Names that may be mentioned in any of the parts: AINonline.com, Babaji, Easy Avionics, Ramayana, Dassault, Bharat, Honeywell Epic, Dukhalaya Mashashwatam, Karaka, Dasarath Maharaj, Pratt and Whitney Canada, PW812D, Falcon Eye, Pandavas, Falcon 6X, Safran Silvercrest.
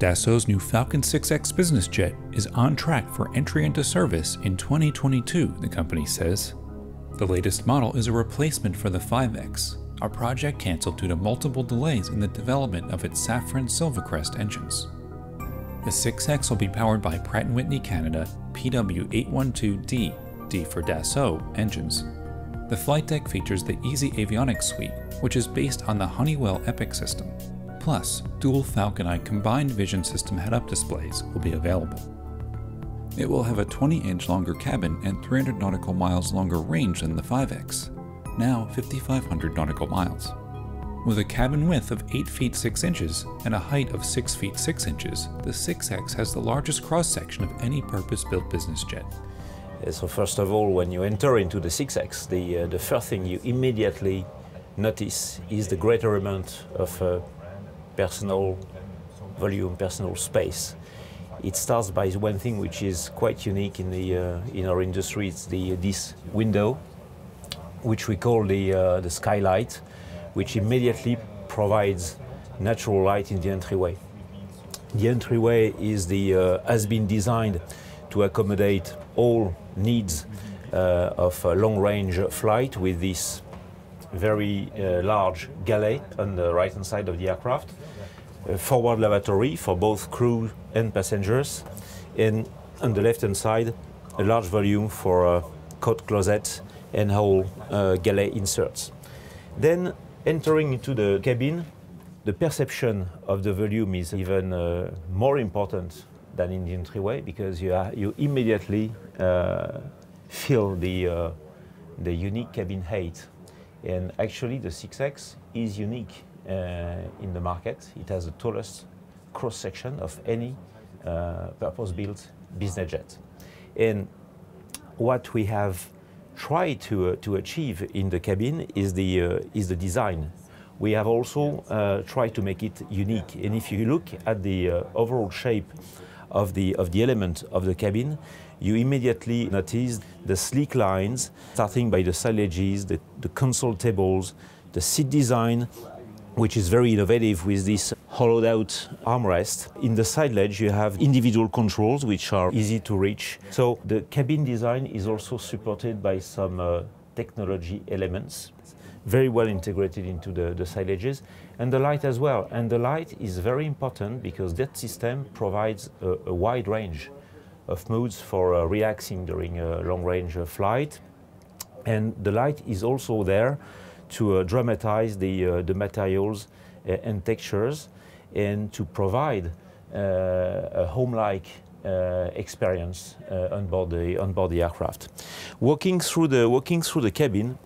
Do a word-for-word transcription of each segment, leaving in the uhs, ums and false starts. Dassault's new Falcon six X business jet is on track for entry into service in twenty twenty-two, the company says. The latest model is a replacement for the five X, a project canceled due to multiple delays in the development of its Safran Silvercrest engines. The six X will be powered by Pratt and Whitney Canada P W eight twelve D, D for Dassault, engines. The flight deck features the Easy Avionics suite, which is based on the Honeywell Epic system. Plus, dual Falcon Eye combined vision system head-up displays will be available. It will have a twenty inch longer cabin and three hundred nautical miles longer range than the five X, now fifty-five hundred nautical miles. With a cabin width of eight feet six inches and a height of six feet six inches, the six X has the largest cross-section of any purpose-built business jet. So first of all, when you enter into the six X, the, uh, the first thing you immediately notice is the greater amount of uh, personal volume, personal space. It starts by one thing which is quite unique in the uh, in our industry. It's the this window, which we call the uh, the skylight, which immediately provides natural light in the entryway. The entryway is the uh, has been designed to accommodate all needs uh, of a long-range flight with this very uh, large galley on the right-hand side of the aircraft, a forward lavatory for both crew and passengers, and on the left-hand side, a large volume for uh, coat closets and whole uh, galley inserts. Then, entering into the cabin, the perception of the volume is even uh, more important than in the entryway, because you, are, you immediately uh, feel the, uh, the unique cabin height. And actually, the six X is unique uh, in the market. It has the tallest cross-section of any uh, purpose-built business jet. And what we have tried to, uh, to achieve in the cabin is the, uh, is the design. We have also uh, tried to make it unique. And if you look at the uh, overall shape of the, of the element of the cabin, you immediately notice the sleek lines, starting by the side ledges, the, the console tables, the seat design, which is very innovative with this hollowed out armrest. In the side ledge, you have individual controls, which are easy to reach. So the cabin design is also supported by some uh, technology elements, very well integrated into the, the side ledges, and the light as well. And the light is very important because that system provides a, a wide range of moods for uh, relaxing during a long-range uh, flight. And the light is also there to uh, dramatize the, uh, the materials uh, and textures, and to provide uh, a home-like Uh, experience uh, on board the on board the aircraft. Walking through the walking through the cabin,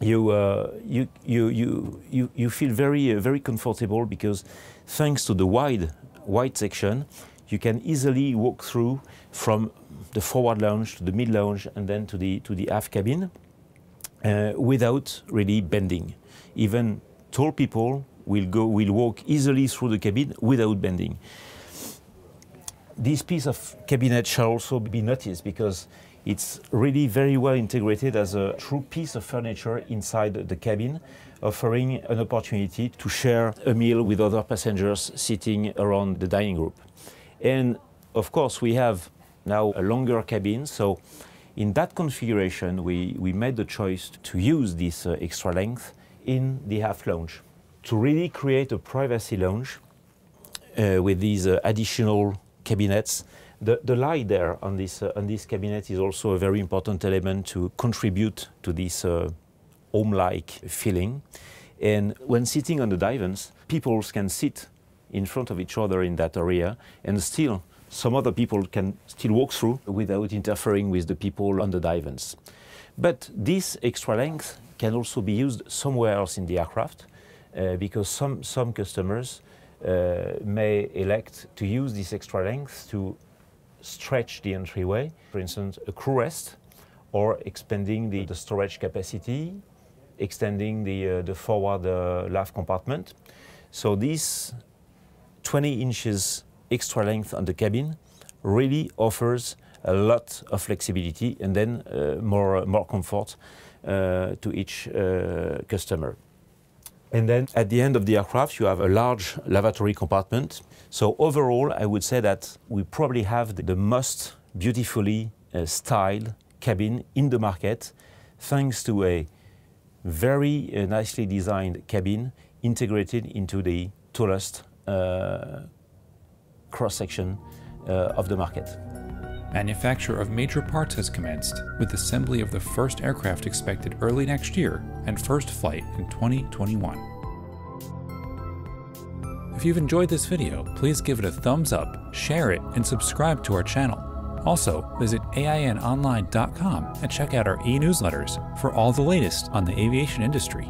you uh, you you you you you feel very uh, very comfortable, because thanks to the wide wide section, you can easily walk through from the forward lounge to the mid lounge and then to the to the aft cabin uh, without really bending. Even tall people will go will walk easily through the cabin without bending. This piece of cabinet shall also be noticed because it's really very well integrated as a true piece of furniture inside the cabin, offering an opportunity to share a meal with other passengers sitting around the dining group. And of course, we have now a longer cabin, so in that configuration, we, we made the choice to use this uh, extra length in the aft lounge to really create a privacy lounge uh, with these uh, additional cabinets. The, the light there on this, uh, on this cabinet is also a very important element to contribute to this uh, home-like feeling. And when sitting on the divans, people can sit in front of each other in that area, and still some other people can still walk through without interfering with the people on the divans. But this extra length can also be used somewhere else in the aircraft, uh, because some, some customers Uh, may elect to use this extra length to stretch the entryway, for instance, a crew rest, or expanding the, the storage capacity, extending the, uh, the forward uh, aft compartment. So this twenty inches extra length on the cabin really offers a lot of flexibility and then uh, more, more comfort uh, to each uh, customer. And then at the end of the aircraft, you have a large lavatory compartment. So overall, I would say that we probably have the most beautifully uh, styled cabin in the market, thanks to a very uh, nicely designed cabin integrated into the tallest uh, cross-section uh, of the market. Manufacture of major parts has commenced, with assembly of the first aircraft expected early next year and first flight in twenty twenty-one. If you've enjoyed this video, please give it a thumbs up, share it, and subscribe to our channel. Also, visit A I N online dot com and check out our e-newsletters for all the latest on the aviation industry.